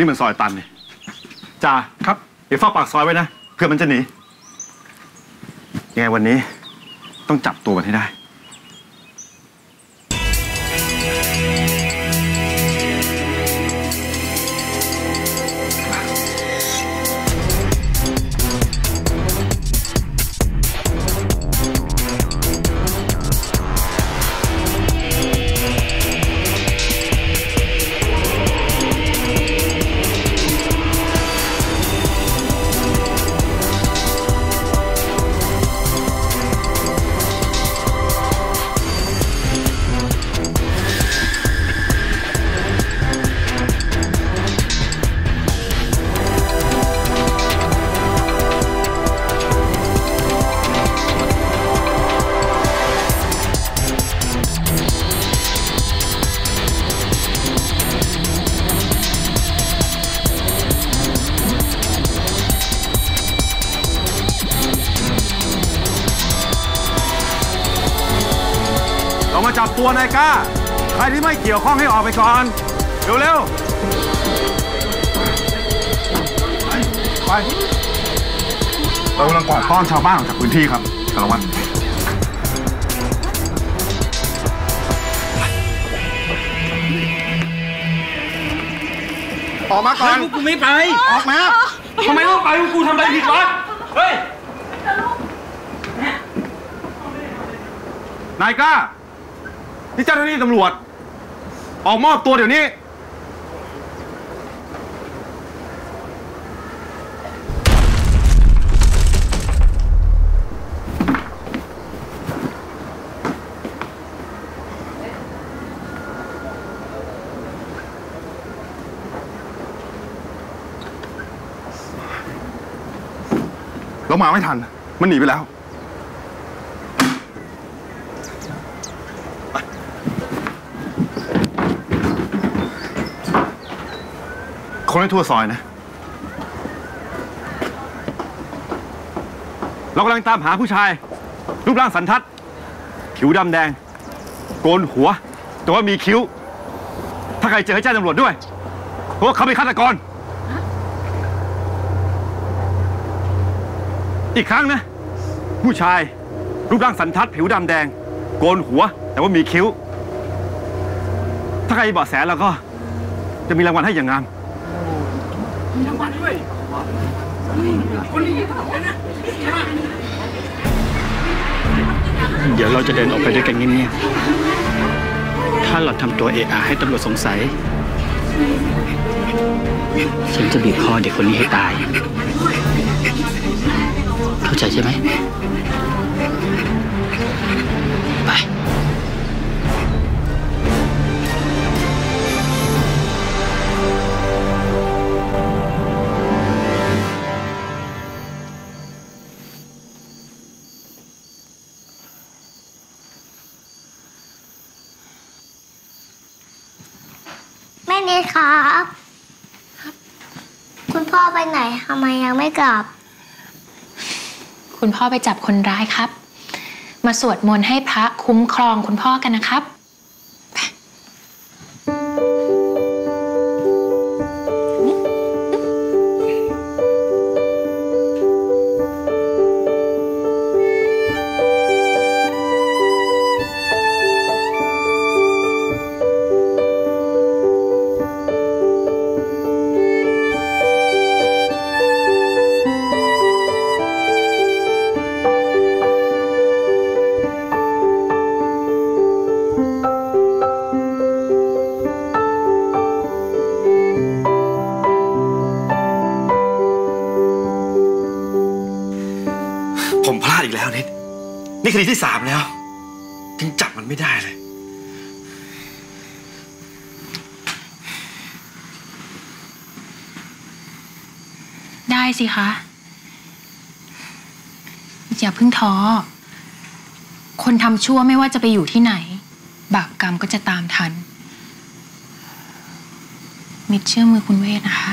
นี่มันซอยตันนี่จ่าครับเดี๋ยวเฝ้าปากซอยไว้นะเพื่อมันจะหนียังไงวันนี้ต้องจับตัวมันให้ได้ตัวนายกล้าใครที่ไม่เกี่ยวข้องให้ออกไปก่อนเร็วๆไปเรากำลังกวาดต้อนชาวบ้านออกจากพื้นที่ครับสารวัตรออกมาก่อนกูไม่ไปออกมาทำไมต้องไปกูทำอะไรผิดวะเฮ้ยนายกล้านี่เจ้าหน้าที่ตำรวจออกมอบตัวเดี๋ยวนี้เรามาไม่ทันมันหนีไปแล้วคนให้ทั่วซอยนะเรากำลังตามหาผู้ชายรูปร่างสันทัดผิวดำแดงโกนหัวแต่ว่ามีคิ้วถ้าใครเจอให้แจ้งตำรวจด้วยเพราะเขาเป็นฆาตกรอีกครั้งนะผู้ชายรูปร่างสันทัดผิวดำแดงโกนหัวแต่ว่ามีคิ้วถ้าใครเบาะแสแล้วก็จะมีรางวัลให้อย่างงามทั้งวันด้วยคนนี้ถามกันนะเดี๋ยวเราจะเดินออกไปด้วยกันเงียบๆถ้าหล่อนทำตัวเอะอะให้ตำรวจสงสัยฉันจะบีบคอเด็กคนนี้ให้ตายเข้าใจใช่ไหมไปครับคุณพ่อไปไหนทำไมยังไม่กลับคุณพ่อไปจับคนร้ายครับมาสวดมนต์ให้พระคุ้มครองคุณพ่อกันนะครับคดีที่สามแล้วยังจับมันไม่ได้เลยได้สิคะอย่าเพิ่งท้อคนทำชั่วไม่ว่าจะไปอยู่ที่ไหนบาปกรรมก็จะตามทันมิตรเชื่อมือคุณเวทนะคะ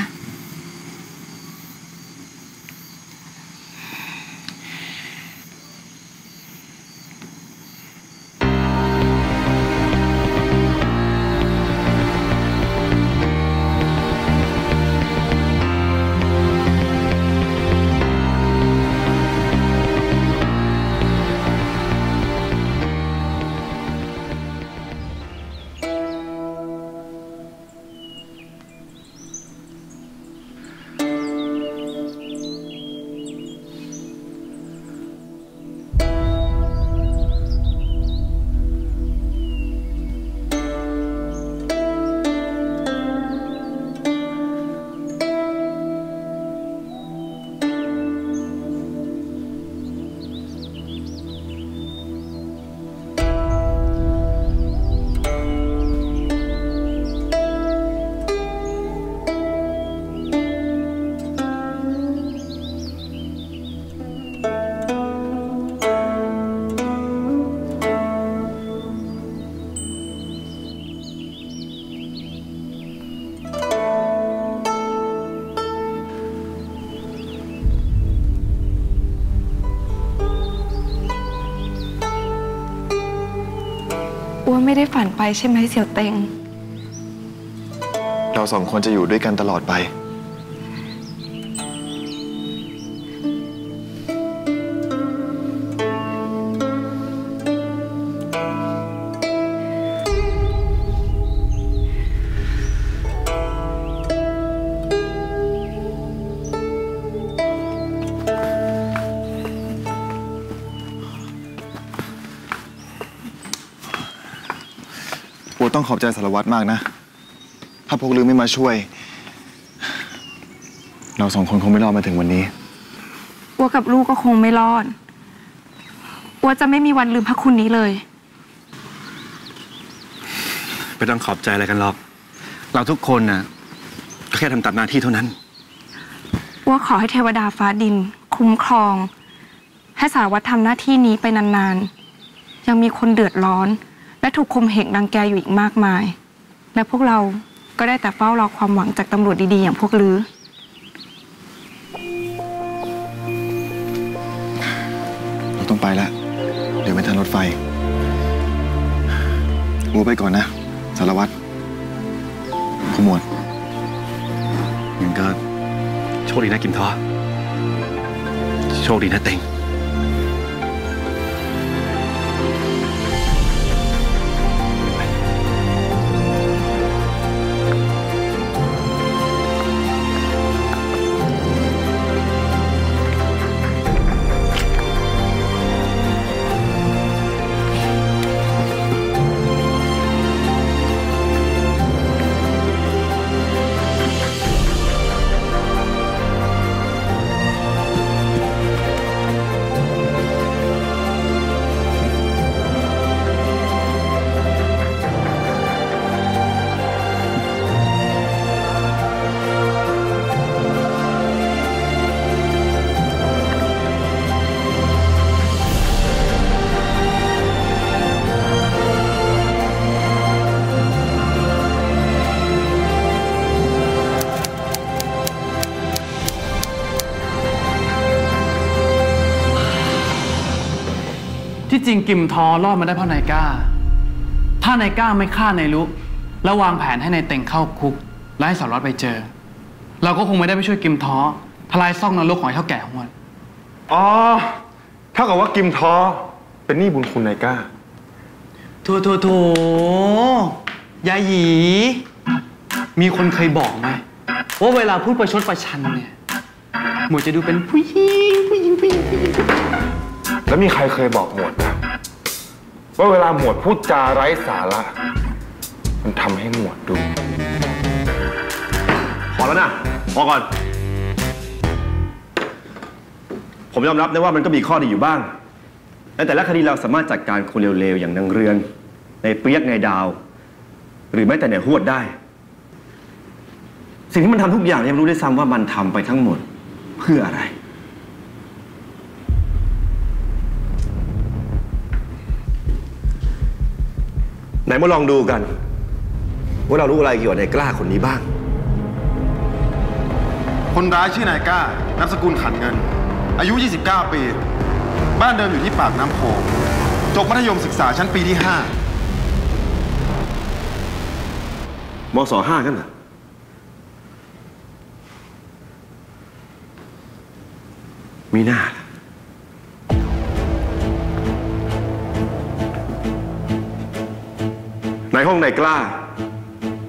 ไม่ได้ฝันไปใช่ไหมเสี่ยวเต็งเราสองคนจะอยู่ด้วยกันตลอดไปต้องขอบใจสารวัตรมากนะถ้าพวกลือไม่มาช่วยเราสองคนคงไม่รอดมาถึงวันนี้อัวกับลูกก็คงไม่รอดอัวจะไม่มีวันลืมพระคุณนี้เลยไม่ต้องขอบใจอะไรกันหรอกเราทุกคนนะก็แค่ทำตามหน้าที่เท่านั้นอัวขอให้เทวดาฟ้าดินคุ้มครองให้สารวัตรทำหน้าที่นี้ไปนานๆยังมีคนเดือดร้อนและถูกข่มเหงรังแกอยู่อีกมากมายและพวกเราก็ได้แต่เฝ้ารอความหวังจากตำรวจดีๆอย่างพวกลือเราต้องไปแล้วเดี๋ยวไม่ทันรถไฟวัวไปก่อนนะสารวัตรขมวดงั้นก็โชคดีนะกิมทอโชคดีนะเต็งจริงกิมทอรอดมาได้เพราะนายก้าถ้านายก้าไม่ฆ่านายรุแล้ววางแผนให้นายเต็งเข้าคุกและให้สารวัตรไปเจอเราก็คงไม่ได้ไปช่วยกิมทอทลายซ่องนรกของไอ้เท่าแก่หวนอ๋อเท่ากับว่ากิมทอเป็นหนี้บุญคุณนายก้าโถยายหยีมีคนเคยบอกไหมว่าเวลาพูดประชดประชันเนี่ยหมวดจะดูเป็นผู้หญิงแล้วมีใครเคยบอกหมวดนะว่าเวลาหมวดพูดจาไร้สาระมันทำให้หมวดดูพอแล้วนะพอก่อนผมยอมรับนะว่ามันก็มีข้อดีอยู่บ้างแต่ละคดีเราสามารถจัดการคนเลวๆอย่างนางเรือนในเปียกในดาวหรือแม้แต่ในหวดได้สิ่งที่มันทำทุกอย่างยังรู้ได้ซ้ำว่ามันทำไปทั้งหมดเพื่ออะไรไหนมาลองดูกันว่าเรารู้อะไรเกี่ยวกับนายกล้าคนนี้บ้างคนร้ายชื่อนายกล้านามสกุลขันเงินอายุ29ปีบ้านเดิมอยู่ที่ปากน้ำโขงจบมัธยมศึกษาชั้นปีที่5มศ.5 กันเหรอมีหน้าในห้องนายกล้า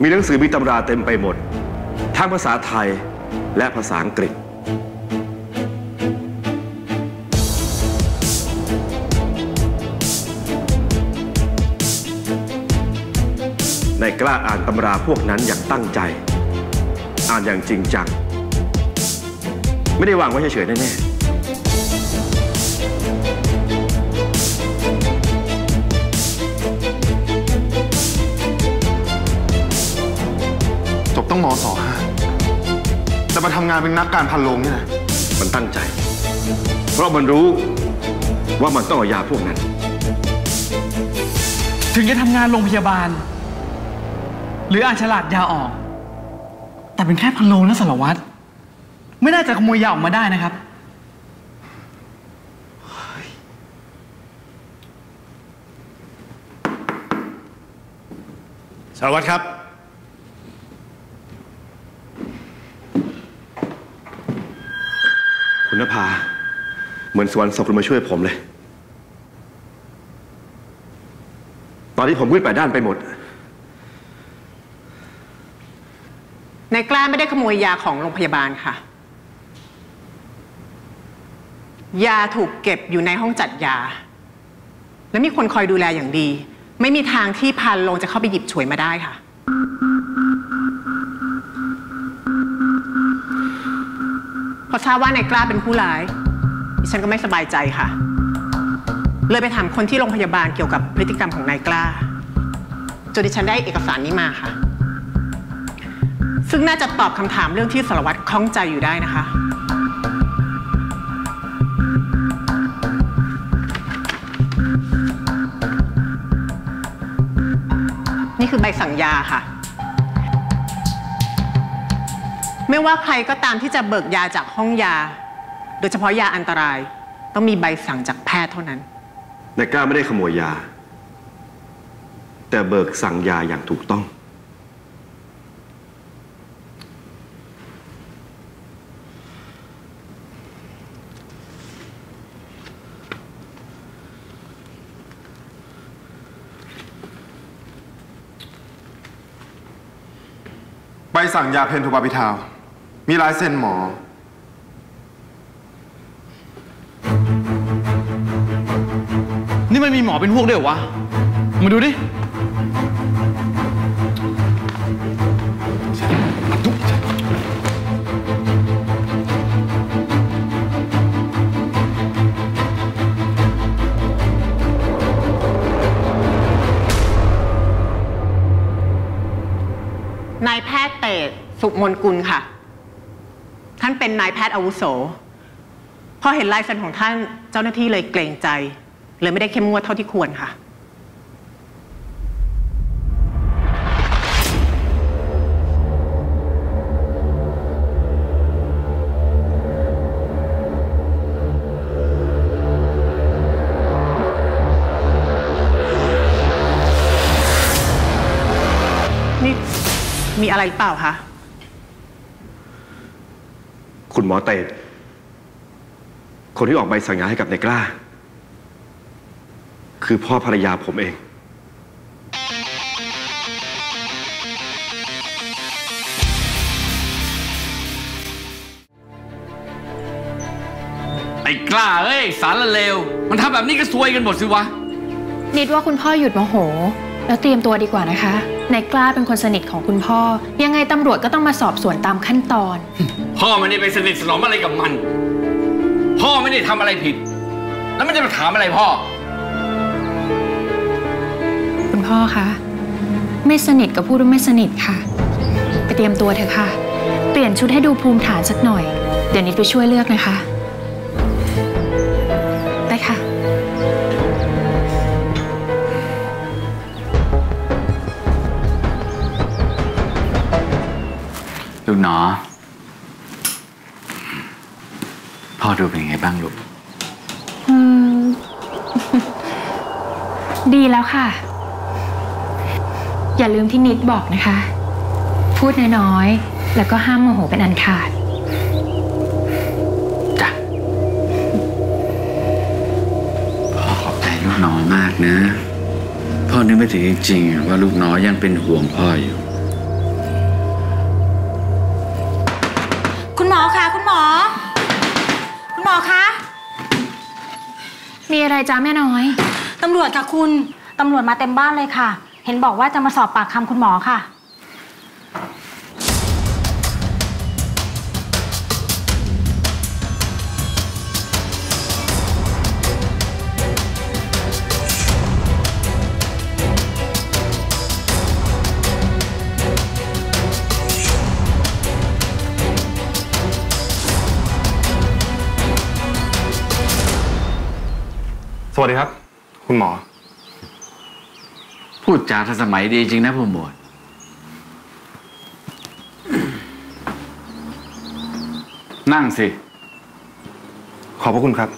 มีหนังสือมีตำราเต็มไปหมดทั้งภาษาไทยและภาษาอังกฤษนายกล้าอ่านตำราพวกนั้นอย่างตั้งใจอ่านอย่างจริงจังไม่ได้วางไว้เฉยๆแน่ๆต้องมอสอห้าจะมาทำงานเป็นนักการพันโลงนี่นะมันตั้งใจเพราะมันรู้ว่ามันต้องเอายาพวกนั้นถึงจะทำงานโรงพยาบาลหรืออาจฉลาดยาออกแต่เป็นแค่พันโลงนะสารวัตรไม่น่าจะขโมยยาออกมาได้นะครับ สารวัตรครับคุณนภาเหมือนสวรรค์ส่งคุณมาช่วยผมเลยตอนนี้ผมมืดแปดด้านไปหมดนายกล้าไม่ได้ขโมยยาของโรงพยาบาลค่ะยาถูกเก็บอยู่ในห้องจัดยาและมีคนคอยดูแลอย่างดีไม่มีทางที่พานโรงจะเข้าไปหยิบฉวยมาได้ค่ะพอทราบว่านายกล้าเป็นผู้ร้ายดิฉันก็ไม่สบายใจค่ะเลยไปถามคนที่โรงพยาบาลเกี่ยวกับพฤติกรรมของนายกล้าจนดิฉันได้เอกสารนี้มาค่ะซึ่งน่าจะตอบคำถามเรื่องที่สารวัตรข้องใจอยู่ได้นะคะนี่คือใบสั่งยาค่ะไม่ว่าใครก็ตามที่จะเบิกยาจากห้องยาโดยเฉพาะยาอันตรายต้องมีใบสั่งจากแพทย์เท่านั้นนายกล้าไม่ได้ขโมยยาแต่เบิกสั่งยาอย่างถูกต้องใบสั่งยาเพนทูบาพิทาวมีลายเซ็นหมอนี่มันมีหมอเป็นพวกเดียววะมาดูดินายแพทย์เตศสุมนกุลค่ะท่านเป็นนายแพทย์อาวุโสพอเห็นลายเซ็นของท่านเจ้าหน้าที่เลยเกรงใจเลยไม่ได้เข้มงวดเท่าที่ควรค่ะมีอะไรหรือเปล่าคะคุณหมอเตศคนที่ออกใบสั่งยาให้กับนายกล้าคือพ่อภรรยาผมเองไอ้กล้าเอ้ยสารละเลวมันทำแบบนี้ก็ซวยกันหมดสิวะนิดว่าคุณพ่อหยุดโมโหแล้วเตรียมตัวดีกว่านะคะนายกล้าเป็นคนสนิทของคุณพ่อยังไงตำรวจก็ต้องมาสอบสวนตามขั้นตอนพ่อมันไม่ได้ไปสนิทสนมอะไรกับมันพ่อไม่ได้ทำอะไรผิดแล้วมันจะมาถามอะไรพ่อคุณพ่อคะไม่สนิทก็พูดว่าไม่สนิทค่ะไปเตรียมตัวเถอะค่ะเปลี่ยนชุดให้ดูภูมิฐานสักหน่อยเดี๋ยวนิดไปช่วยเลือกนะคะได้ค่ะลูกหนอพ่อดูเป็นไงบ้างลูกดีแล้วค่ะอย่าลืมที่นิดบอกนะคะพูดน้อยๆแล้วก็ห้ามโมโหเป็นอันขาดจ้ะพ่อขอบใจลูกน้อยมากนะพ่อนึกไม่ถึงจริงๆว่าลูกน้อยยังเป็นห่วงพ่ออยู่คุณหมอคะคุณหมอคุณหมอคะมีอะไรจ้าแม่น้อยตำรวจค่ะคุณตำรวจมาเต็มบ้านเลยค่ะเห็นบอกว่าจะมาสอบปากคำคุณหมอค่ะสวัสดีครับคุณหมอพูดจาทันสมัยดีจริงนะผู้หมวดนั่งสิขอบพระคุณครับ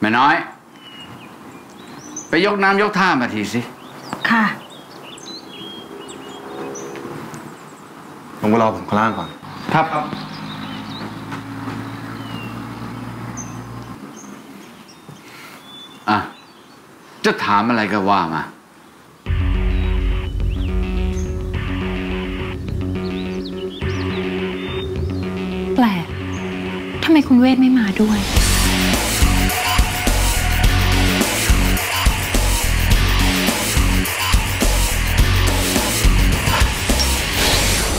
แม่น้อย ไปยกน้ำยกท่ามาทีสิค่ะลงมารอผมข้างล่างก่อนครับอ่ะจะถามอะไรก็ว่ามาแปลกทำไมคุณเวทไม่มาด้วย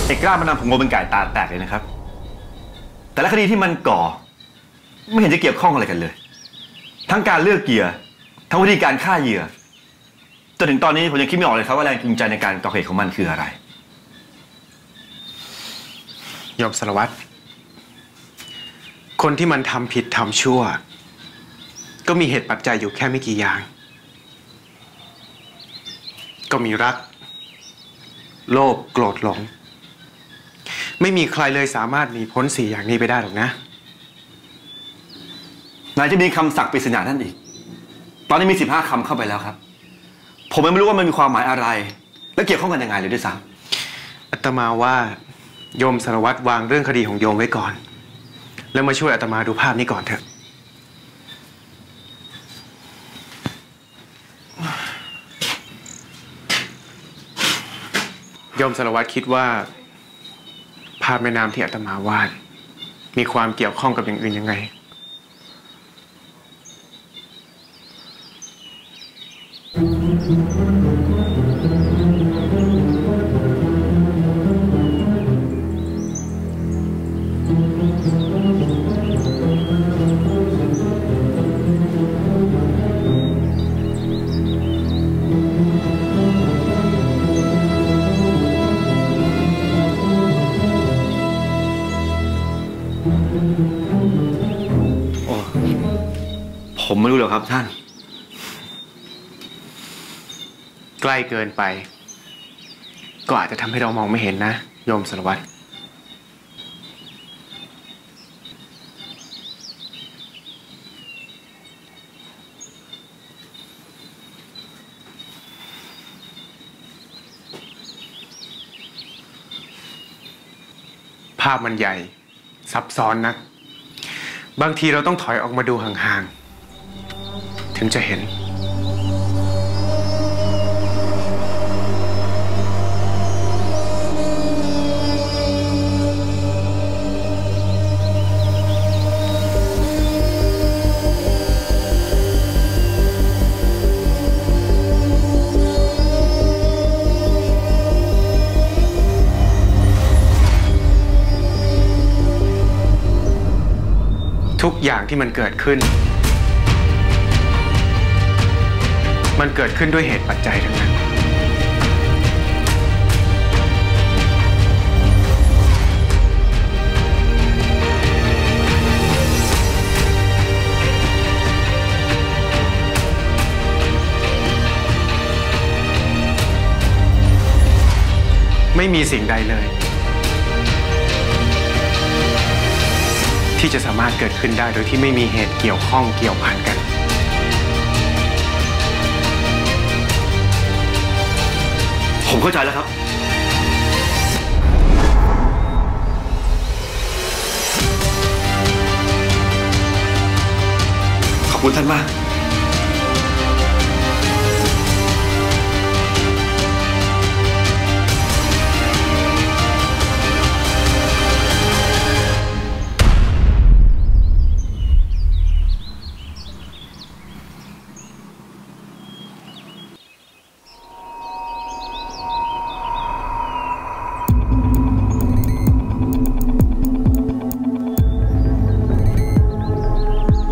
เอกกล้ามันนำผมโง่เป็นไก่ตาแตกเลยนะครับแต่ละคดีที่มันก่อไม่เห็นจะเกี่ยวข้องอะไรกันเลยทั้งการเลือกเหยื่อทั้งวิธีการฆ่าเหยื่อจนถึงตอนนี้ผมยังคิดไม่ออกเลยครับว่าแรงจูงใจในการก่อเหตุของมันคืออะไรยมสารวัตรคนที่มันทำผิดทำชั่วก็มีเหตุปัจจัยอยู่แค่ไม่กี่อย่างก็มีรักโลภโกรธหลงไม่มีใครเลยสามารถหนีพ้นสี่อย่างนี้ไปได้หรอกนะนายจะมีคำศักดิ์ปริศนานั่นอีกตอนนี้มี15คำเข้าไปแล้วครับผมไม่รู้ว่ามันมีความหมายอะไรและเกี่ยวข้องกันยังไงเลยด้วยซ้ำอาตมาว่าโยมสารวัตรวางเรื่องคดีของโยมไว้ก่อนแล้วมาช่วยอาตมาดูภาพนี้ก่อนเถอะโยมสารวัตรคิดว่าภาพแม่น้ำที่อาตมาวาดมีความเกี่ยวข้องกับอย่างอื่นยังไงผมไม่รู้หรอกครับท่านใกล้เกินไปก็อาจจะทำให้เรามองไม่เห็นนะโยมสารวัตรภาพมันใหญ่ซับซ้อนนะบางทีเราต้องถอยออกมาดูห่างๆถึงจะเห็นทุกอย่างที่มันเกิดขึ้นมันเกิดขึ้นด้วยเหตุปัจจัยทั้งนั้นไม่มีสิ่งใดเลยที่จะสามารถเกิดขึ้นได้โดยที่ไม่มีเหตุเกี่ยวข้องเกี่ยวพันกันผมเข้าใจแล้วครับขอบคุณท่านมาก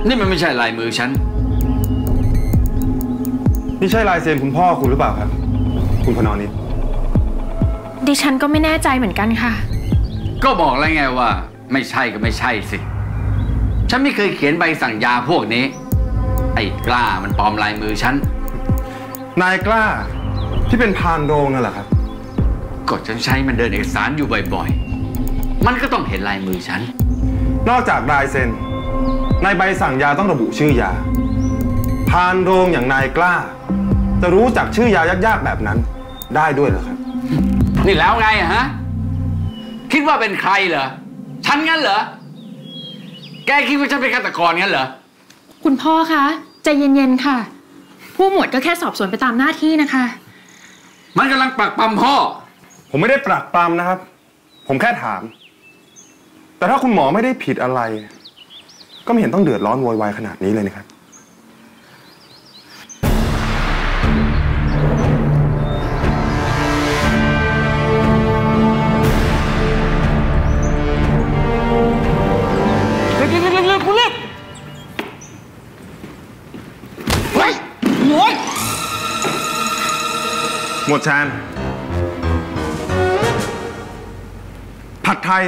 นี่มันไม่ใช่ลายมือฉันนี่ใช่ลายเซ็นคุณพ่อคุณหรือเปล่าครับคุณพนนิตดิฉันก็ไม่แน่ใจเหมือนกันค่ะก็บอกแล้วไงว่าไม่ใช่ก็ไม่ใช่สิฉันไม่เคยเขียนใบสั่งยาพวกนี้ไอ้กล้ามันปลอมลายมือฉันนายกล้าที่เป็นพานโรงนั่นแหละครับก็ฉันใช้มันเดินเอกสารอยู่บ่อยๆมันก็ต้องเห็นลายมือฉันนอกจากลายเซ็นในใบสั่งยาต้องระบุชื่อยาพานโรงอย่างนายกล้า จะรู้จักชื่อยายากๆแบบนั้นได้ด้วยเหรอครับนี่แล้วไงฮะคิดว่าเป็นใครเหรอฉันงั้นเหรอแกคิดว่าฉันเป็นฆาตกรงั้นเหรอคุณพ่อคะใจเย็นๆค่ะผู้หมวดก็แค่สอบสวนไปตามหน้าที่นะคะมันกำลังปรักปรำพ่อผมไม่ได้ปรักปรำนะครับผมแค่ถามแต่ถ้าคุณหมอไม่ได้ผิดอะไรก็ไม่เห็นต้องเดือดร้อนโวยวายขนาดนี้เลยนะครับหมวดชานผัดไทย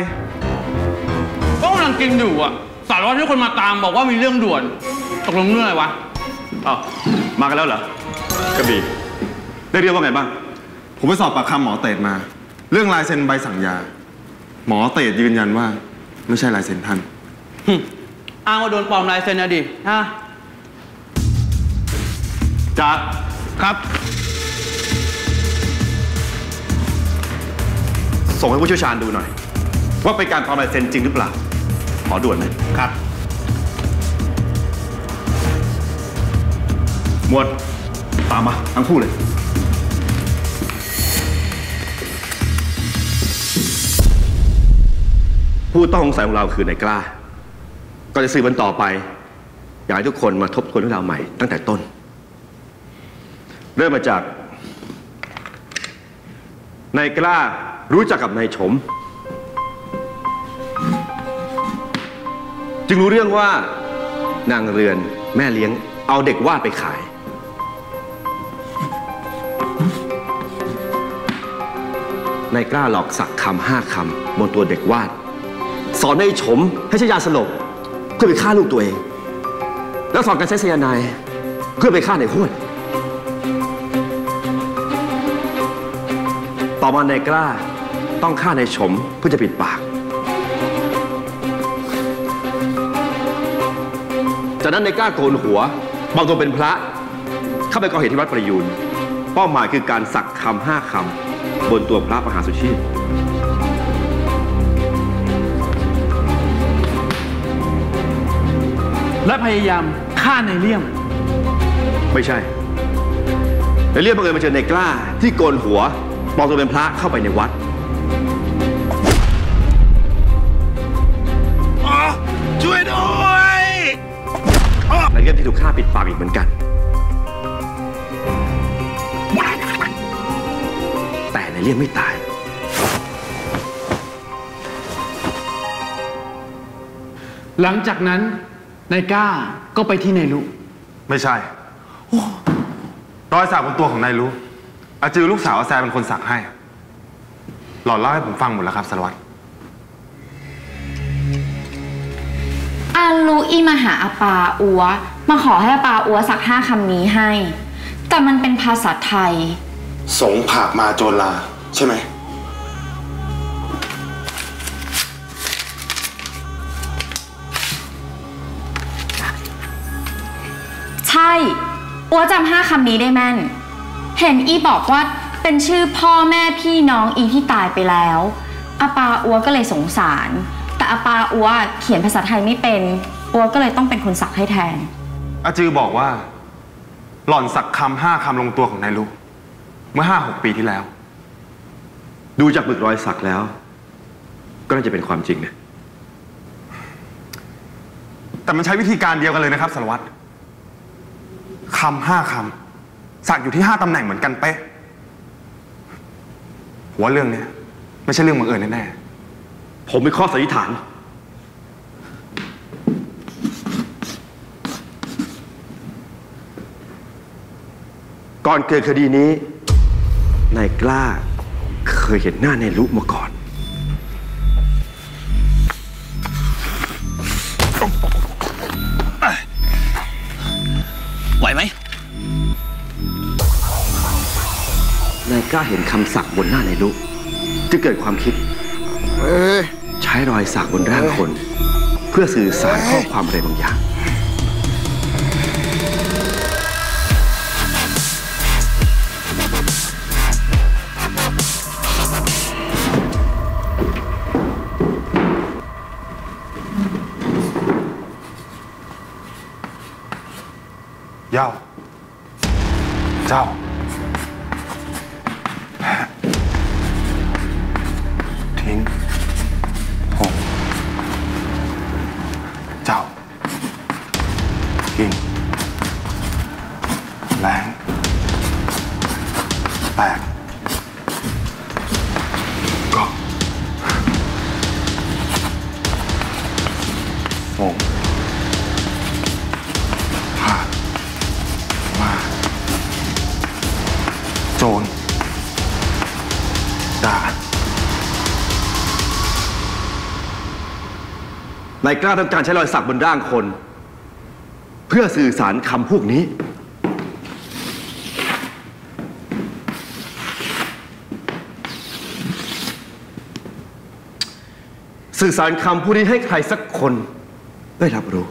ก็กำลังกินอยู่อ่ะสารวัตรที่คนมาตามบอกว่ามีเรื่องด่วนตกลงเรื่องอะไรวะอ้าวมากันแล้วเหรอกระบี่ได้เรียกว่าไงบ้างผมไปสอบปากคำหมอเตดมาเรื่องลายเซ็นใบสั่งยาหมอเตดยืนยันว่าไม่ใช่ลายเซ็นท่านอ้างว่าโดนปลอมลายเซ็นนะดิฮะจัดครับส่งให้ผู้เชี่ยวชาญดูหน่อยว่าเป็นการปลอมลายเซ็นจริงหรือเปล่าขอด่วนเลยครับหมวดตามมาทั้งคู่เลยผู้ต้องสงสัยของเราคือนายกล้าก็จะสืบกันต่อไปอยากให้ทุกคนมาทบทวนเรื่องราวใหม่ตั้งแต่ต้นเริ่มมาจากนายกล้ารู้จักกับนายชมจึงรู้เรื่องว่านางเรือนแม่เลี้ยงเอาเด็กวาดไปขายนายกล้าหลอกสักคำ5 คำบนตัวเด็กวาดสอนนายชมให้ใช้ยาสลบเพื่อไปฆ่าลูกตัวเองแล้วสอนการใช้ไซยาไนด์เพื่อไปฆ่าในห้วยต่อมานายกล้าต้องฆ่านายชมเพื่อจะปิดปากจากนั้นนายกล้าโกนหัวปลอมตัวเป็นพระเข้าไปก่อเหตุที่วัดประยูรเป้าหมายคือการสักคำ5 คำบนตัวพระมหาสุชีพและพยายามฆ่านายเลี่ยมไม่ใช่นายเลี่ยมบังเอิญมาเจอนายกล้าที่โกนหัวปลอมตัวเป็นพระเข้าไปในวัดช่วยด้วยนายเลี่ยมที่ถูกฆ่าปิดปากอีกเหมือนกันแต่นายเลี่ยมไม่ตายหลังจากนั้นนายก้าก็ไปที่นายลุไม่ใช่รอยสักบนตัวของนายลุอาจือลูกสาวอาแซเป็นคนสักให้หลอดเล่าให้ผมฟังหมดแล้วครับสารวัตรอาลูอีมาหาอาปาอัวมาขอให้อาปาอัวสัก5 คำนี้ให้แต่มันเป็นภาษาไทยสงผากมาโจลาใช่ไหมใช่อัวจำ5 คำนี้ได้แม่นเห็นอีบอกว่าเป็นชื่อพ่อแม่พี่น้องอีที่ตายไปแล้วอาปาอัวก็เลยสงสารแต่อาปาอัวเขียนภาษาไทยไม่เป็นอัวก็เลยต้องเป็นคนสักให้แทนอาจือบอกว่าหล่อนสักคำ5 คำลงตัวของนายลุเมื่อ 5-6 ปีที่แล้วดูจากบึกรอยสักแล้วก็น่าจะเป็นความจริงนะแต่มันใช้วิธีการเดียวกันเลยนะครับสารวัตรคำ5 คำสักอยู่ที่5 ตำแหน่งเหมือนกันเป๊ะหัวเรื่องเนี้ยไม่ใช่เรื่องบังเอิญแน่ๆผมมีข้อสันนิษฐานก่อนเกิดคดีนี้นายกล้าเคยเห็นหน้าในลุมาก่อนไหวไหมนายกล้าเห็นคำสักบนหน้านายลุจึงเกิดความคิดใช้รอยสักบนร่างคนเพื่อสื่อสารข้อความอะไรบางอย่าง要照停红照停蓝白高红โจรด่านายกล้าทำการใช้รอยสักบนร่างคนเพื่อสื่อสารคำพวกนี้สื่อสารคำพวกนี้ให้ใครสักคนได้รับรู้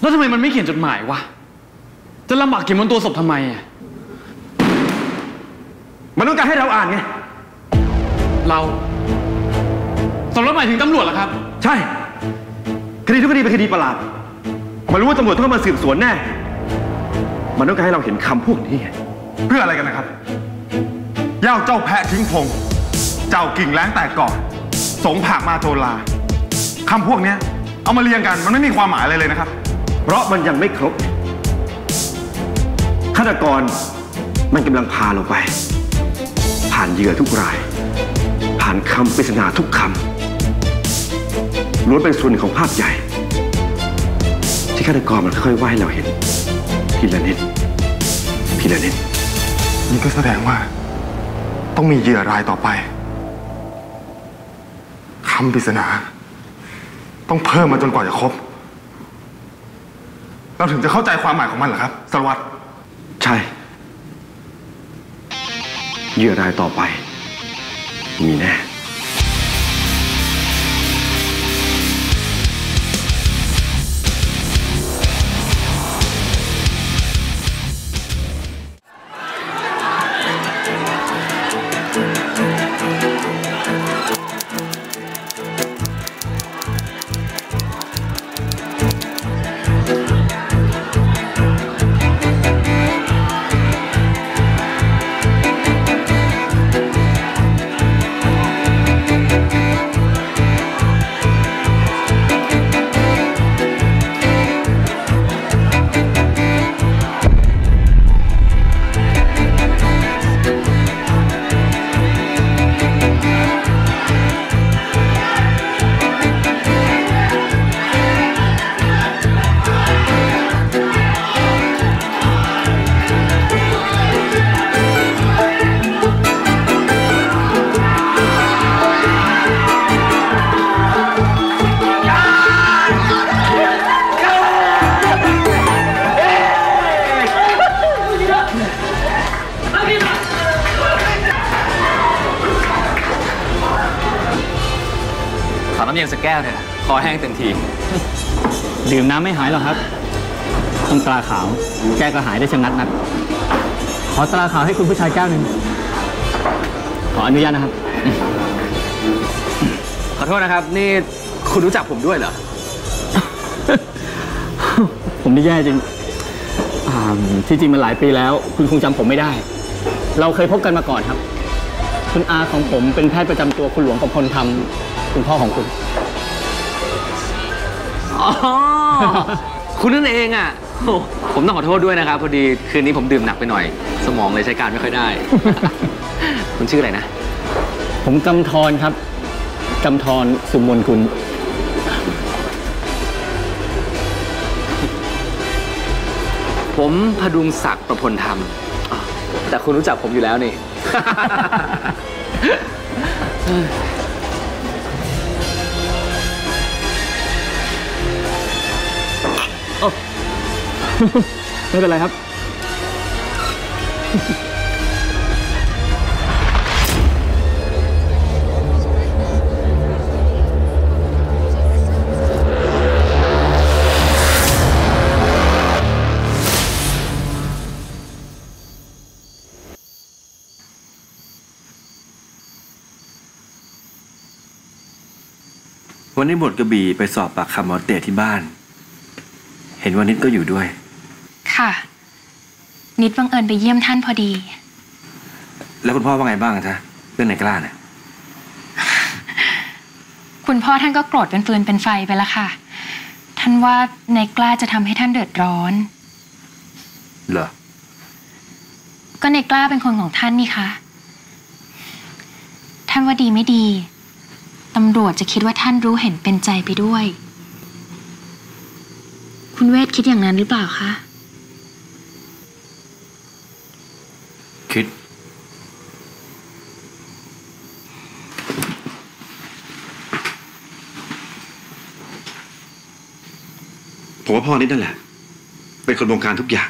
แล้วทำไมมันไม่เขียนจดหมายวะจะลำบากเขียนบนตัวศพทำไมมันต้องการให้เราอ่านไงเราสำรวจหมายถึงตำรวจเหรอครับใช่คดีทุกคดีเป็นคดีประหลาดมันรู้ว่าตำรวจต้องมาสืบสวนแน่มันต้องการให้เราเห็นคำพวกนี้เพื่ออะไรกันนะครับย่าเจ้าแพะทิ้งพงเจ้ากิ่งแล้งแตกก่อนสงผากมาโจลาคำพวกนี้เอามาเรียงกันมันไม่มีความหมายอะไรเลยนะครับเพราะมันยังไม่ครบฆาตกรมันกำลังพาเราไปผ่านเหยื่อทุกรายผ่านคำปริศนาทุกคำล้วนเป็นส่วนหนึ่งของภาพใหญ่ที่ฆาตกรมันค่อยๆวาดให้เราเห็นทีละนิดทีละนิดนี่ก็แสดงว่าต้องมีเหยื่อรายต่อไปคำปริศนาต้องเพิ่มมาจนกว่าจะครบเราถึงจะเข้าใจความหมายของมันเหรอครับสารวัตรใช่เหยื่อรายต่อไปมีแน่แก้วเนี่ยคอแห้งเต็มทีดื่มน้ำไม่หายหรอกครับต้องตราขาวแก้กระหายได้ชะงัดนักขอตราขาวให้คุณผู้ชายแก้วหนึ่งขออนุญาตนะครับขอโทษนะครับนี่คุณรู้จักผมด้วยเหรอ ผมนี่แย่จริงที่จริงมันหลายปีแล้วคุณคงจำผมไม่ได้เราเคยพบกันมาก่อนครับคุณอาของผมเป็นแพทย์ประจำตัวคุณหลวงประพลธรรมคุณพ่อของคุณอ๋อคุณนั่นเองอ่ะผมต้องขอโทษด้วยนะครับพอดีคืนนี้ผมดื่มหนักไปหน่อยสมองเลยใช้การไม่ค่อยได้คุณชื่ออะไรนะผมกำธรครับกำธรสุมนคุณผมพดุงศักดิ์ประพลธรรมแต่คุณรู้จักผมอยู่แล้วนี่ไม่เป็นไรครับวันนี้หมวดกระบี่ไปสอบปากคำหมอเต๋ที่บ้าน เห็นว่านิดก็อยู่ด้วยค่ะนิดบังเอิญไปเยี่ยมท่านพอดีแล้วคุณพ่อว่าไงบ้างจ๊ะเรื่องไหนกล้าเนี่ยคุณพ่อท่านก็โกรธเป็นฟืนเป็นไฟไปละค่ะท่านว่านายกล้าจะทำให้ท่านเดือดร้อนเหรอก็นายกล้าเป็นคนของท่านนี่คะท่านว่าดีไม่ดีตำรวจจะคิดว่าท่านรู้เห็นเป็นใจไปด้วยคุณเวทคิดอย่างนั้นหรือเปล่าคะคิดผมว่าพ่อนิดนั่นแหละเป็นคนบงการทุกอย่าง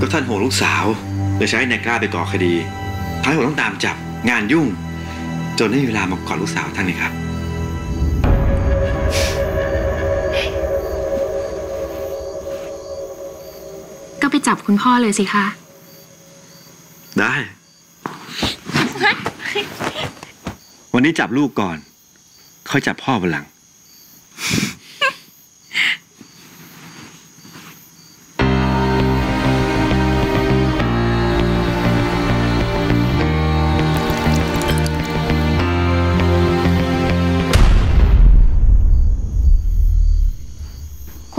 ก็ท่านห่วงลูกสาวเลยใช้นายกล้าไปก่อคดีท้ายผมต้องตามจับงานยุ่งจนได้เวลามาก่อนลูกสาวท่านเลยครับก็ไปจับคุณพ่อเลยสิคะได้วันนี้จับลูกก่อนค่อยจับพ่อวันหลัง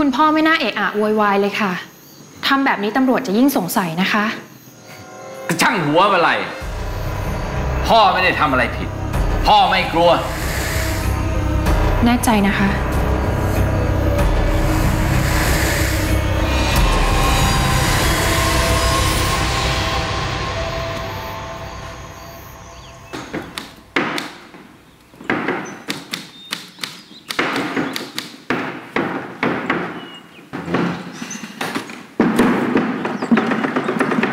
คุณพ่อไม่น่าเอะอะโวยวายเลยค่ะทำแบบนี้ตำรวจจะยิ่งสงสัยนะคะช่างหัวอะไรพ่อไม่ได้ทำอะไรผิดพ่อไม่กลัวแน่ใจนะคะ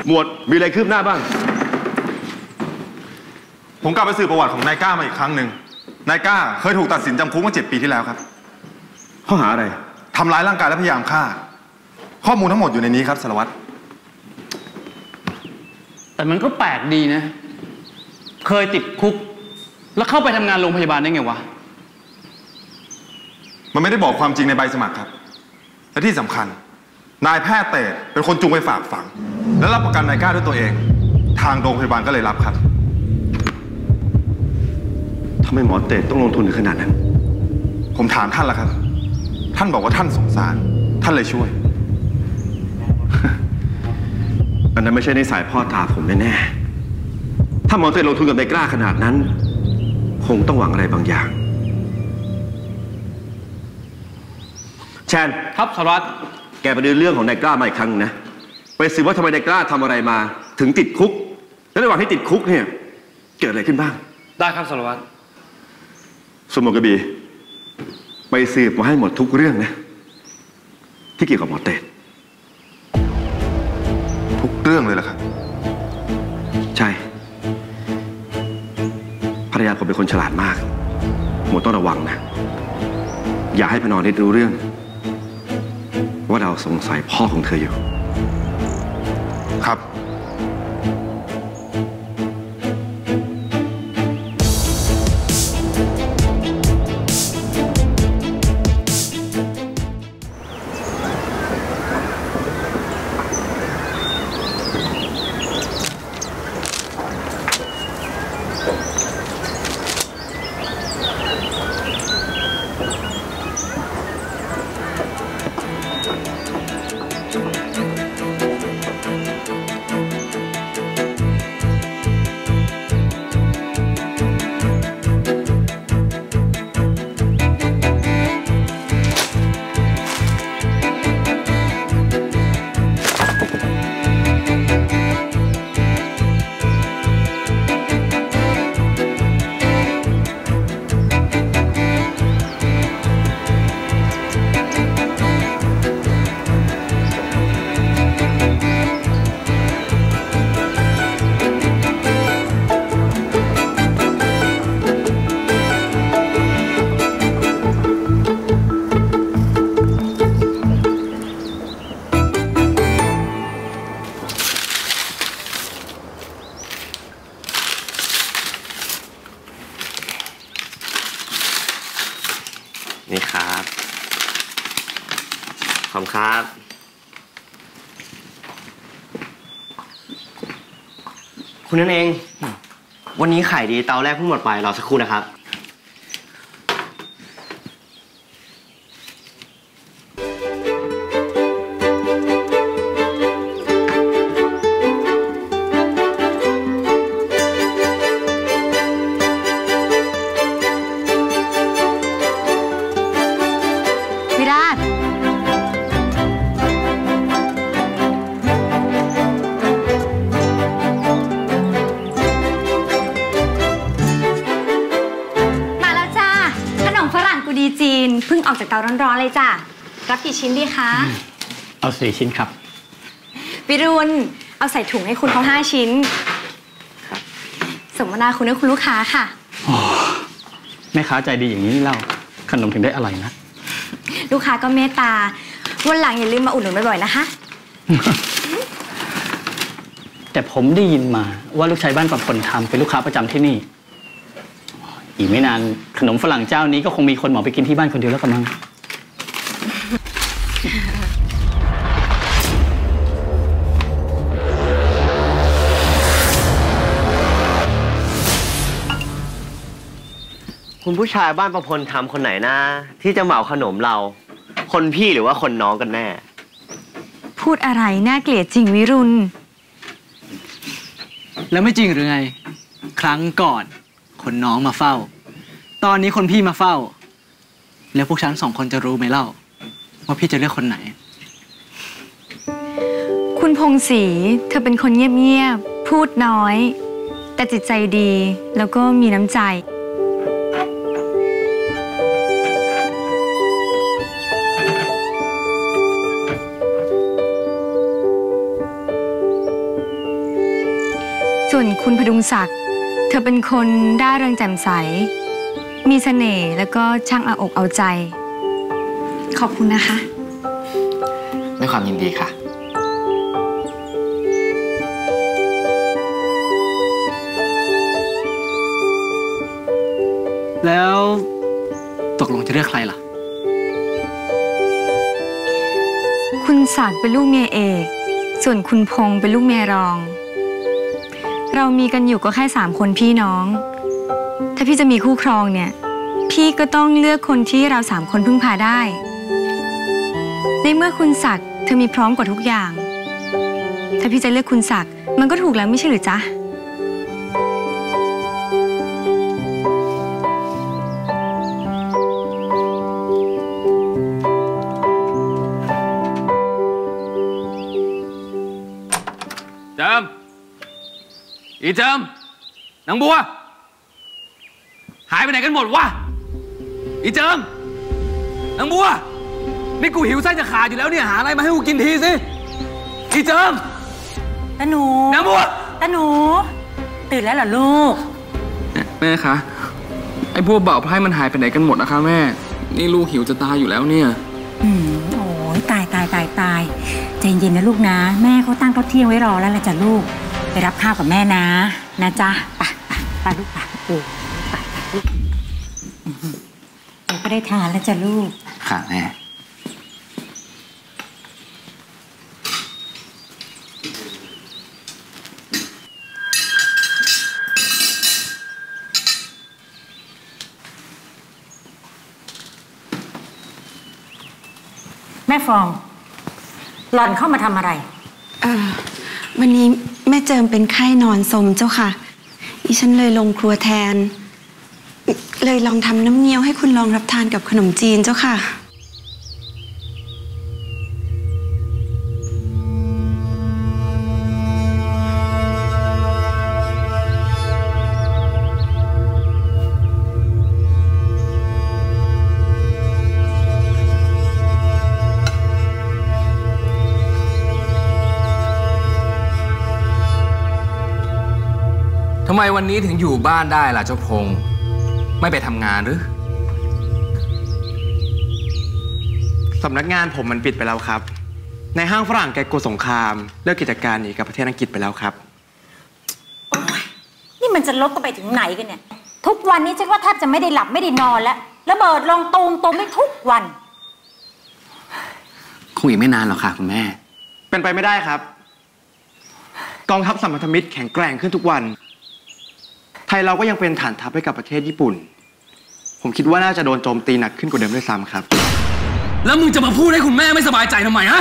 หมวดมีอะไรคืบหน้าบ้างผมกลับไปสืบประวัติของนายกล้ามาอีกครั้งหนึ่งนายกล้าเคยถูกตัดสินจำคุกมา7 ปีที่แล้วครับข้อหาอะไรทำร้ายร่างกายและพยายามฆ่าข้อมูลทั้งหมดอยู่ในนี้ครับสารวัตรแต่มันก็แปลกดีนะเคยติดคุกแล้วเข้าไปทำงานโรงพยาบาลได้ไงวะมันไม่ได้บอกความจริงในใบสมัครครับและที่สำคัญนายแพทย์เต๋อเป็นคนจูงไปฝากฝังและรับประกันนายกล้าด้วยตัวเองทางโรงพยาบาลก็เลยรับครับทำไมหมอเต๋ต้องลงทุนถึงขนาดนั้นผมถามท่านแล้วครับท่านบอกว่าท่านสงสารท่านเลยช่วยอันนั้นไม่ใช่ในสายพ่อตาผมแน่ๆถ้าหมอเต๋ลงทุนกับนายกล้าขนาดนั้นคงต้องหวังอะไรบางอย่างแชนครับสารวัตรแกไปดูเรื่องของนายกล้ามาอีกครั้งนะไปสืบว่าทำไมนายกล้าทำอะไรมาถึงติดคุกและระหว่างที่ติดคุกเนี่ยเกิดอะไรขึ้นบ้างได้ครับสารวัตรสมมติกระบี่ไปสืบมาให้หมดทุกเรื่องนะที่เกี่ยวกับหมอเต๋ทุกเรื่องเลยล่ะครับใช่ภรรยาผมเป็นคนฉลาดมากหมดต้องระวังนะอย่าให้พนอนิดรู้เรื่องว่าเราสงสัยพ่อของเธออยู่ครับ อบคุณครับคุณนั่นเองวันนี้ขายดีเตาแรกเพิ่งหมดไปรอสักครู่นะครับเพิ่งออกจากเตาร้อนๆเลยจ้ะรับกี่ชิ้นดีคะเอา4 ชิ้นครับวิรุณเอาใส่ถุงให้คุณเขา5 ชิ้นครับสมนาคุณให้คุณลูกค้าค่ะแม่ค้าใจดีอย่างนี้นี่เล่าขนมถึงได้อร่อยนะลูกค้าก็เมตตาวันหลังอย่าลืมมาอุดหนุนบ่อยๆนะคะแต่ผมได้ยินมาว่าลูกชายบ้านปังคนทำเป็นลูกค้าประจำที่นี่อีกไม่นานขนมฝรั่งเจ้านี้ก็คงมีคนเหมาไปกินที่บ้านคนเดียวแล้วกันมั้งคุณผู้ชายบ้านประพลทำคนไหนนะที่จะเหมาขนมเราคนพี่หรือว่าคนน้องกันแน่พูดอะไรน่าเกลียดจริงวิรุณแล้วไม่จริงหรือไงครั้งก่อนคนน้องมาเฝ้าตอนนี้คนพี่มาเฝ้าแล้วพวกฉัน2 คนจะรู้ไหมเล่าว่าพี่จะเลือกคนไหนคุณพงศ์ศรีเธอเป็นคนเงียบๆพูดน้อยแต่จิตใจดีแล้วก็มีน้ำใจส่วนคุณพดุงศักดิ์เธอเป็นคนร่าเริงแจ่มใสมีเสน่ห์แล้วก็ช่างเอาอกเอาใจขอบคุณนะคะด้วยความยินดีค่ะแล้วตกลงจะเลือกใครล่ะคุณศักดิ์เป็นลูกเมียเอกส่วนคุณพงษ์เป็นลูกเมียรองเรามีกันอยู่ก็แค่3 คนพี่น้องถ้าพี่จะมีคู่ครองเนี่ยพี่ก็ต้องเลือกคนที่เรา3 คนพึ่งพาได้ในเมื่อคุณศักดิ์เธอมีพร้อมกว่าทุกอย่างถ้าพี่จะเลือกคุณศักดิ์มันก็ถูกแล้วไม่ใช่หรือจ๊ะอีเจิมนางบัวหายไปไหนกันหมดวะอีเจิมนางบัวนี่กูหิวไส้จะขาดอยู่แล้วเนี่ยหาอะไรมาให้กูกินทีสิอีเจิมตาหนูนางบัวตาหนูตื่นแล้วเหรอลูกแม่คะไอ้พวกเบาไพร่มันหายไปไหนกันหมดนะคะแม่นี่ลูกหิวจะตายอยู่แล้วเนี่ยโอ้ยตายใจเย็นนะลูกนะแม่เขาตั้งโต๊ะเที่ยงไว้รอแล้วล่ะจ้ะลูกไปรับข้าวกับแม่นะจ๊ะไปลูกไปลูกเราก็ได้ทานแล้วจ้ะลูกค่ะแม่ฟองหล่อนเข้ามาทำอะไรวันนี้แม่เจิมเป็นไข้นอนสมเจ้าค่ะดิฉันเลยลงครัวแทนเลยลองทำน้ำเงี้ยวให้คุณลองรับทานกับขนมจีนเจ้าค่ะทำไมวันนี้ถึงอยู่บ้านได้ล่ะเจ้าพงษ์ไม่ไปทำงานหรือสำนักงานผมมันปิดไปแล้วครับในห้างฝรั่งแกกลัวสงครามเลิกกิจการหนีกับประเทศอังกฤษไปแล้วครับโอ้ยนี่มันจะลบกันไปถึงไหนกันเนี่ยทุกวันนี้ฉันว่าแทบจะไม่ได้หลับไม่ได้นอนแล้วระเบิดลงตูมไม่ทุกวัน คงอีกไม่นานหรอกค่ะคุณแม่เป็นไปไม่ได้ครับกองทัพสัมพันธมิตรแข็งแกร่งขึ้นทุกวันไทยเราก็ยังเป็นฐานทัพให้กับประเทศญี่ปุ่นผมคิดว่าน่าจะโดนโจมตีหนักขึ้นกว่าเดิมด้วยซ้ำครับแล้วมึงจะมาพูดให้คุณแม่ไม่สบายใจทำไมฮ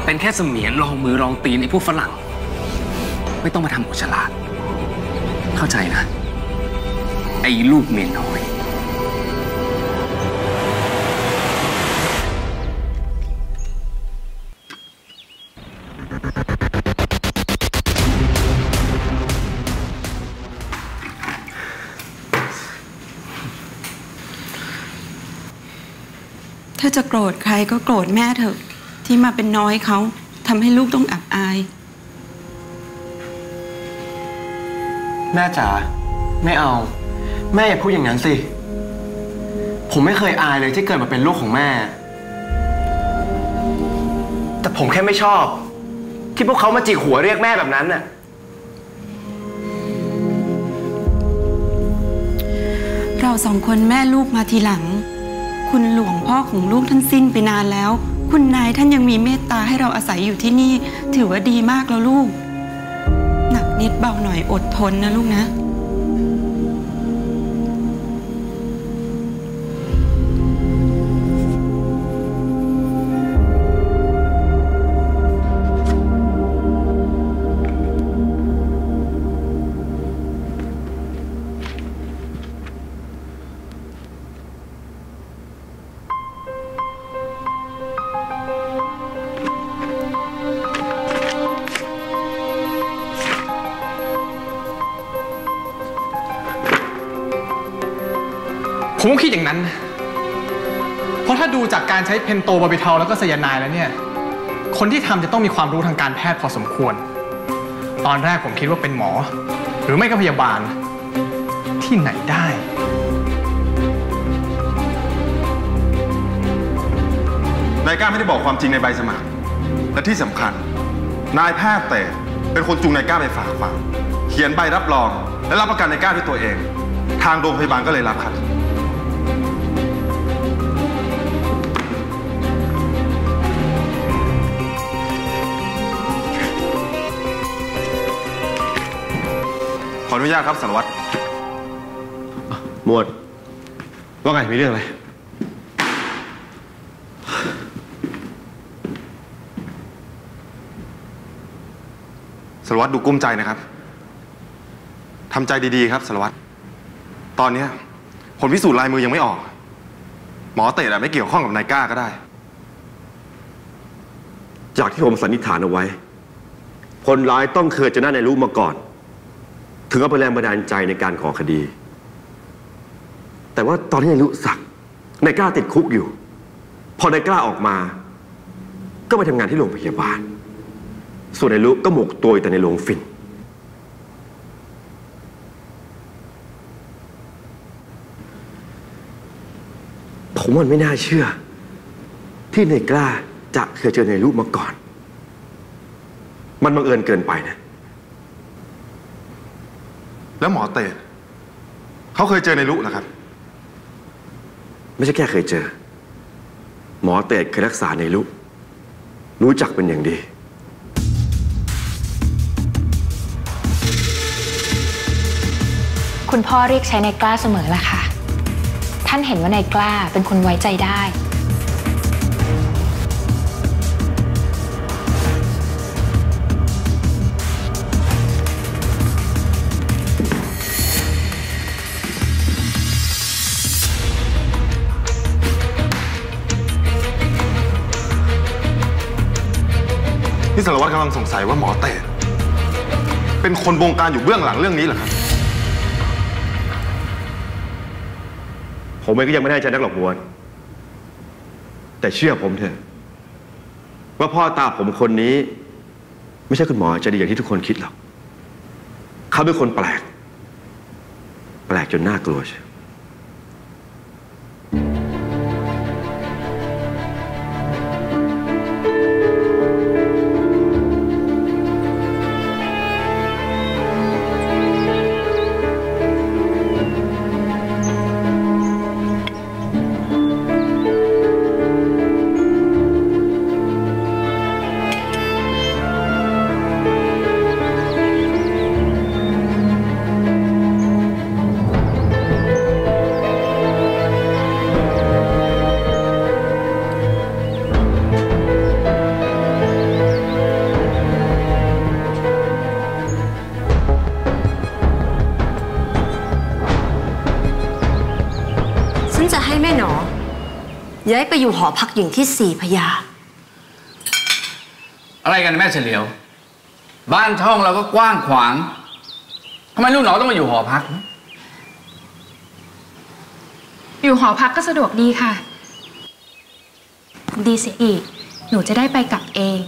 ะเป็นแค่เสมียนรองมือรองตีนไอ้พวกฝรั่งไม่ต้องมาทำหัวฉลาดเข้าใจนะไอ้ลูกเมียน้อยถ้าจะโกรธใครก็โกรธแม่เถอะที่มาเป็นน้อยเขาทำให้ลูกต้องอับอายแม่จ๋าไม่เอาแม่อย่าพูดอย่างนั้นสิผมไม่เคยอายเลยที่เกิดมาเป็นลูกของแม่แต่ผมแค่ไม่ชอบที่พวกเขามาจิกหัวเรียกแม่แบบนั้นน่ะเราสองคนแม่ลูกมาทีหลังคุณหลวงพ่อของลูกท่านสิ้นไปนานแล้วคุณนายท่านยังมีเมตตาให้เราอาศัยอยู่ที่นี่ถือว่าดีมากแล้วลูกหนักนิดเบาหน่อยอดทนนะลูกนะผมคิดอย่างนั้นเพราะถ้าดูจากการใช้เพนโตบาร์บิทอลแล้วก็ไซยาไนด์แล้วเนี่ยคนที่ทำจะต้องมีความรู้ทางการแพทย์พอสมควรตอนแรกผมคิดว่าเป็นหมอหรือไม่ก็พยาบาลที่ไหนได้นายก้าไม่ได้บอกความจริงในใบสมัครและที่สำคัญนายแพทย์แต่เป็นคนจูงนายก้าไปฝากฝังเขียนใบรับรองและรับประกันนายก้าด้วยตัวเองทางโรงพยาบาลก็เลยรับครับขออนุญาตครับสารวัตรหมวดว่าไงมีเรื่องอะไรสารวัตรดูกุ้มใจนะครับทำใจดีๆครับสารวัตรตอนนี้ผลพิสูจน์ลายมือยังไม่ออกหมอเตะไม่เกี่ยวข้องกับนายก้าก็ได้จากที่ผมสันนิษฐานเอาไว้คนร้ายต้องเคยจะน่าจะรู้มาก่อนถึงก็เป็นแรงบันดาลใจในการก่อคดีแต่ว่าตอนที่นายรู้สักนายกล้าติดคุกอยู่พอนายกล้าออกมาก็ไปทำงานที่โรงพยาบาลส่วนนายรู้ก็หมกตัวอยู่แต่ในโรงฟินผมมันไม่น่าเชื่อที่นายกล้าจะเคยเจอนายรู้มาก่อนมันบังเอิญเกินไปนะแล้วหมอเต๋เขาเคยเจอในลุเหรอครับไม่ใช่แค่เคยเจอหมอเต๋เคยรักษาในลุรู้จักเป็นอย่างดีคุณพ่อเรียกใช้นายกล้าเสมอละค่ะท่านเห็นว่านายกล้าเป็นคนไว้ใจได้สารวัตรกำลังสงสัยว่าหมอเต๋เป็นคนบงการอยู่เบื้องหลังเรื่องนี้เหรอครับผมเองก็ยังไม่แน่ใจนักหรอกมวลแต่เชื่อผมเถอะว่าพ่อตาผมคนนี้ไม่ใช่คุณหมอใจดีอย่างที่ทุกคนคิดหรอกเขาเป็นคนแปลกจนน่ากลัวใช่ จะให้แม่หนอย้ายไปอยู่หอพักหญิงที่สี่พญาอะไรกันแม่เฉลียวบ้านช่องเราก็กว้างขวางทำไมลูกหนอต้องมาอยู่หอพักอยู่หอพักก็สะดวกดีค่ะดีเสียอีกหนูจะได้ไปกลับเอง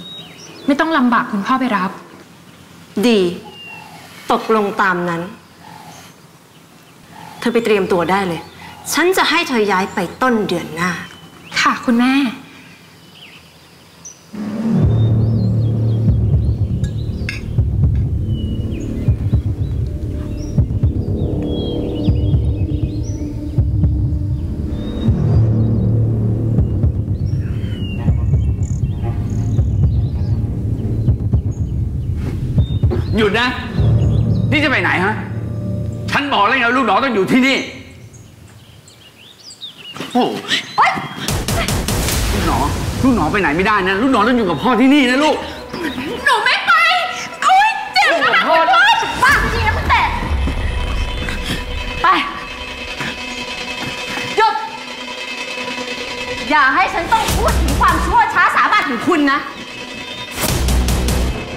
ไม่ต้องลำบากคุณพ่อไปรับดีตกลงตามนั้นเธอไปเตรียมตัวได้เลยฉันจะให้เธอย้ายไปต้นเดือนหน้าค่ะคุณแม่หยุดนะนี่จะไปไหนฮะฉันบอกแล้วไงลูกน้องต้องอยู่ที่นี่โอ้ยลูกน้องไปไหนไม่ได้นะลูกน้องต้องอยู่กับพ่อที่นี่นะลูกหนูไม่ไปโอ้ยเจ็บนะพ่อบ้าจริงนะคุณแต่ไปหยุดอย่าให้ฉันต้องพูดถึงความชั่วช้าสาบานของคุณนะ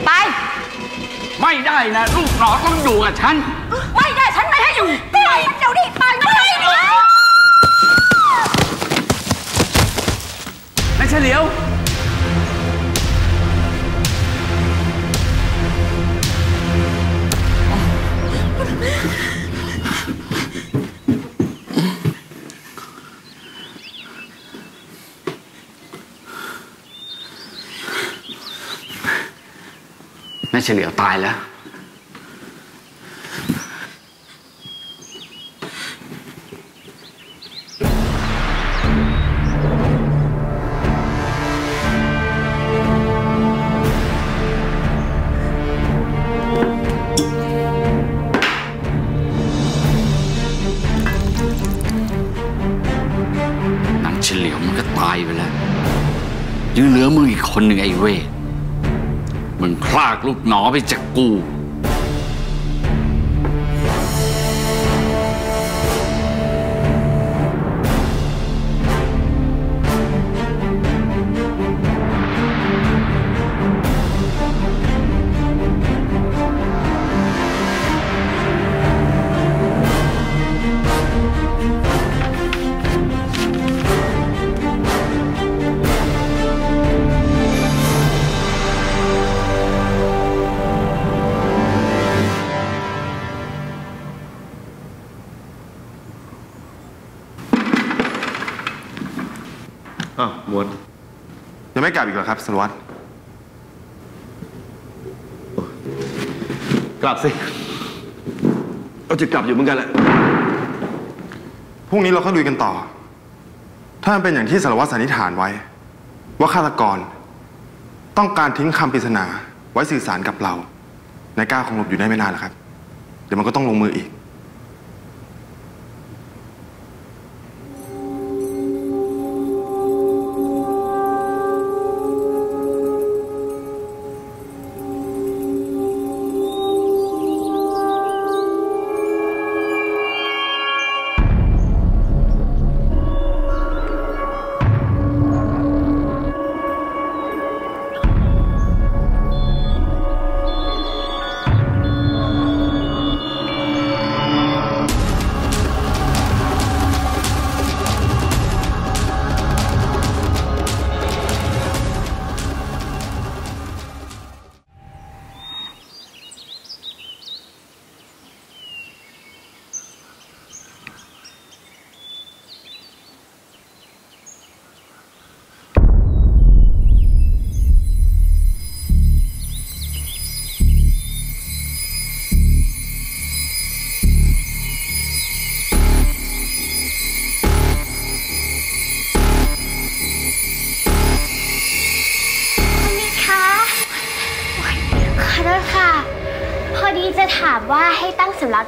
ไปไม่ได้นะลูกหนอต้องอยู่กับฉันไม่ได้ฉันไม่ให้อยู่ไปเดี๋ยวดิไปไม่ได้นายเฉลียวแม่เฉลียวตายแล้วนางเฉลียวมันก็ตายไปแล้วยังเหลือมึงอีกคนหนึ่งไอ้เว่มึงพลากลูกหนอไปจากกูยังไม่กลับอีกเหรอครับสารวัตรกลับสิเราจะกลับอยู่เหมือนกันแหละพรุ่งนี้เราก็ลุยกันต่อถ้ามันเป็นอย่างที่สารวัตรสันนิษฐานไว้ว่าฆาตกรต้องการทิ้งคำปริศนาไว้สื่อสารกับเรานายก้าวคงหลบอยู่ได้ไม่นานหรอกครับเดี๋ยวมันก็ต้องลงมืออีก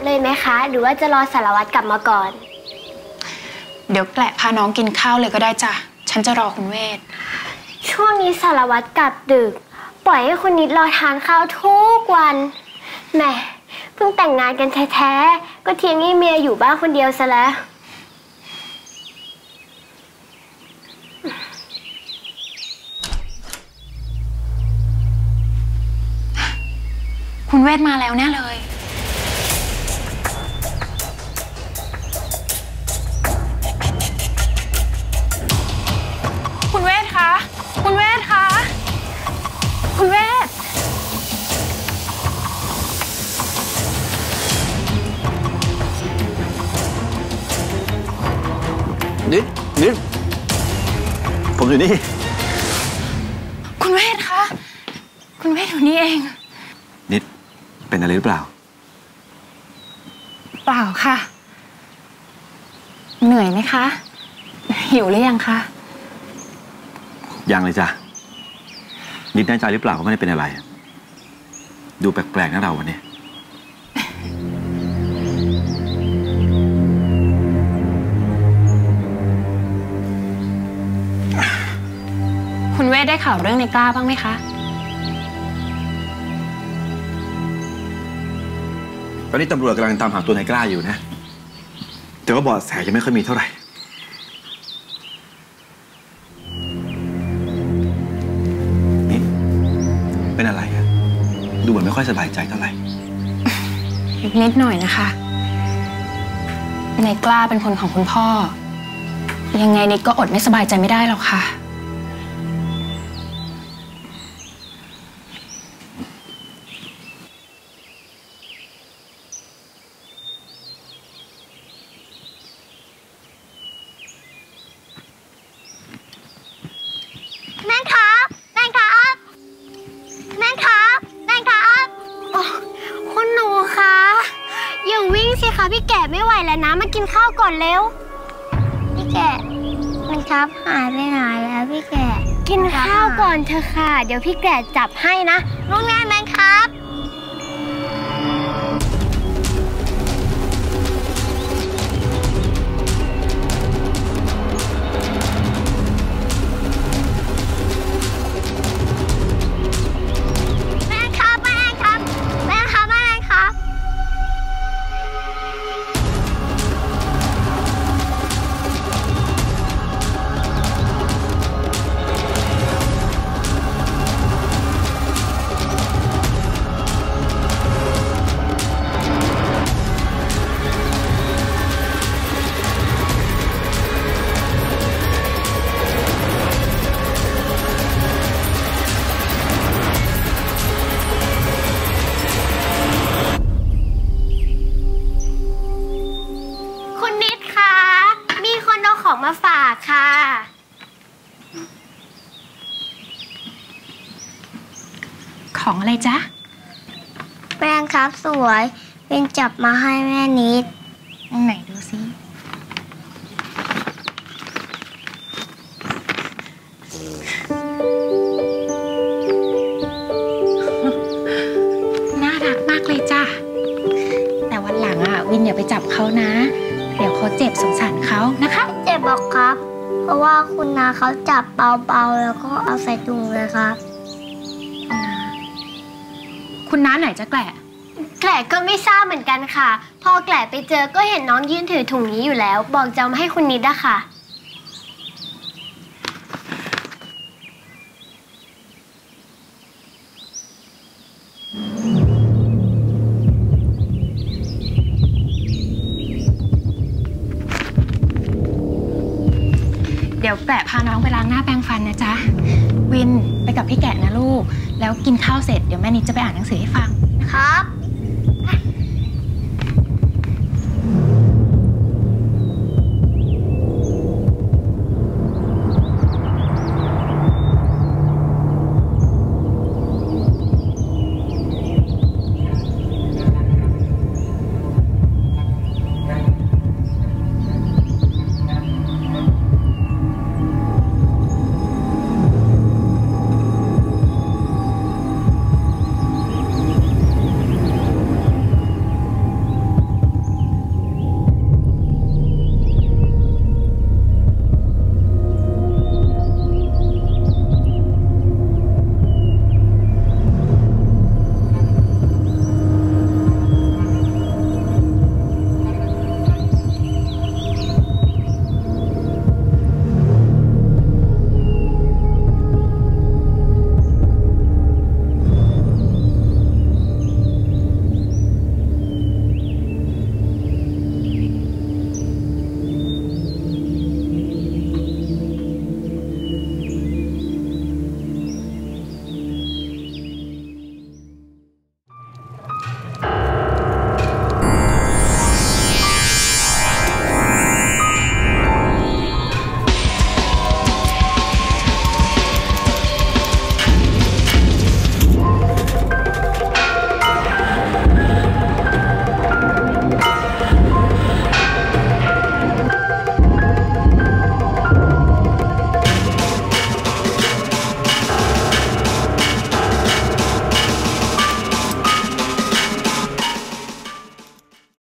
เลยไหมคะหรือว่าจะรอสารวัตรกลับมาก่อนเดี๋ยวแกละพาน้องกินข้าวเลยก็ได้จ้ะฉันจะรอคุณเวทช่วงนี้สารวัตรกลับดึกปล่อยให้คุณนิดรอทานข้าวทุกวันแหมเพิ่งแต่งงานกันแท้ๆก็ทิ้งให้เมียอยู่บ้านคนเดียวซะแล้ว คุณเวทมาแล้วแน่เลยคุณเวทคะคุณเวทคะคุณเวทนิดผมอยู่นี่คุณเวทคะคุณเวทอยู่นี่เองนิดเป็นอะไรหรือเปล่าเปล่าค่ะเหนื่อยไหมคะหิวหรือยังคะยังเลยจ้ะนิดแน่ใจหรือเปล่าว่าไม่ได้เป็นอะไรดูแปลกๆนะเราวันนี้คุณเวทได้ข่าวเรื่องในกล้าบ้างไหมคะตอนนี้ตำรวจกำลังตามหาตัวในกล้าอยู่นะแต่ว่าเบาะแสยังไม่ค่อยมีเท่าไหร่นิดเป็นอะไรอะดูเหมือนไม่ค่อยสบายใจเท่าไหร่นิดหน่อยนะคะในกล้าเป็นคนของคุณพ่อยังไงนิดก็อดไม่สบายใจไม่ได้หรอกค่ะเร็วพี่แกะมันชับหายไปไหนแล้วพี่แกะกินข้าวก่อนเถอะค่ะเดี๋ยวพี่แกะจับให้นะรู้งานไหมครับของอะไรจ๊ะแป้งครับสวยเป็นจับมาให้แม่นิดไหนดูสิน่ารักมากเลยจ้ะแต่วันหลังอ่ะวินอย่าไปจับเขานะเดี๋ยวเขาเจ็บสงสารเขานะคะเจ็บบอกครับเพราะว่าคุณนาเขาจับเบาๆแล้วก็เอาใส่ถุงเลยครับคุณน้าไหนจะแกะก็ไม่ทราบเหมือนกันค่ะพอแกะไปเจอก็เห็นน้องยื่นถือถุงนี้อยู่แล้วบอกจำให้คุณนิดอะค่ะเดี๋ยวแกะพาน้องไปล้างหน้าแปรงฟันนะจ๊ะวินไปกับพี่แกะนะลูกแล้วกินข้าวเสร็จเดี๋ยวแม่นิดจะไปอ่านหนังสือให้ฟังนะครับ